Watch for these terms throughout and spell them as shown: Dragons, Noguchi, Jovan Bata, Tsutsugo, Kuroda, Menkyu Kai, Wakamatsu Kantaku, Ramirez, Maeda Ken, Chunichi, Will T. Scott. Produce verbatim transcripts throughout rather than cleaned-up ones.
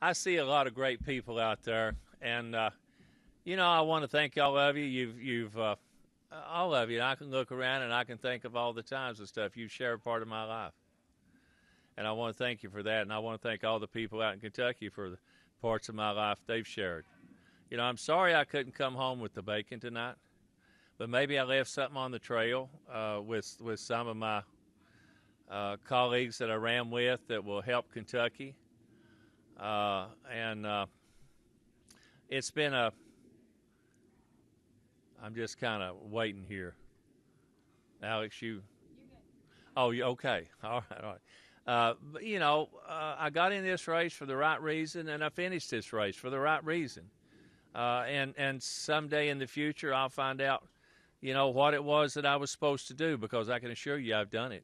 I see a lot of great people out there, and uh, you know, I want to thank all of you. You've, you've, uh, all of you. I can look around and I can think of all the times and stuff you've shared part of my life, and I want to thank you for that. And I want to thank all the people out in Kentucky for the parts of my life they've shared. You know, I'm sorry I couldn't come home with the bacon tonight, but maybe I left something on the trail uh, with with some of my uh, colleagues that I ran with that will help Kentucky. Uh, and uh, it's been a, I'm just kind of waiting here. Alex, you, oh, you, okay, all right, all right. Uh, but, you know, uh, I got in this race for the right reason, and I finished this race for the right reason. Uh, and, and someday in the future, I'll find out, you know, what it was that I was supposed to do, because I can assure you I've done it.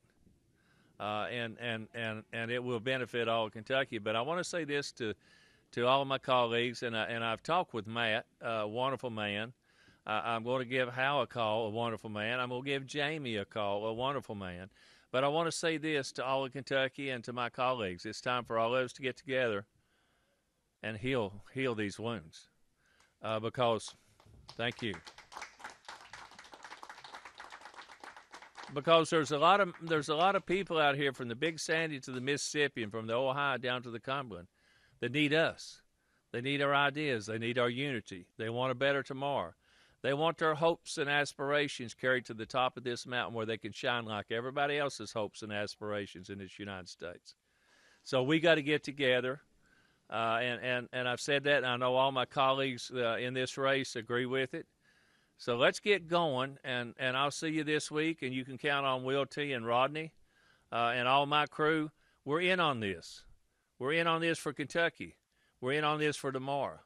Uh, and, and, and, and it will benefit all of Kentucky. But I want to say this to, to all of my colleagues, and, I, and I've talked with Matt, a wonderful man. Uh, I'm going to give Hal a call, a wonderful man. I'm going to give Jamie a call, a wonderful man. But I want to say this to all of Kentucky and to my colleagues. It's time for all of us to get together and heal, heal these wounds uh, because, thank you. Because there's a lot of there's a lot of people out here from the Big Sandy to the Mississippi and from the Ohio down to the Cumberland that need us. They need our ideas. They need our unity. They want a better tomorrow. They want their hopes and aspirations carried to the top of this mountain where they can shine like everybody else's hopes and aspirations in this United States. So we got to get together, uh, and, and, and I've said that, and I know all my colleagues uh, in this race agree with it. So let's get going, and, and I'll see you this week, and you can count on Will T. and Rodney uh, and all my crew. We're in on this. We're in on this for Kentucky. We're in on this for tomorrow.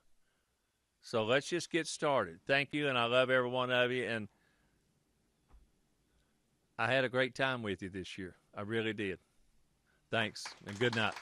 So let's just get started. Thank you, and I love every one of you. And I had a great time with you this year. I really did. Thanks, and good night.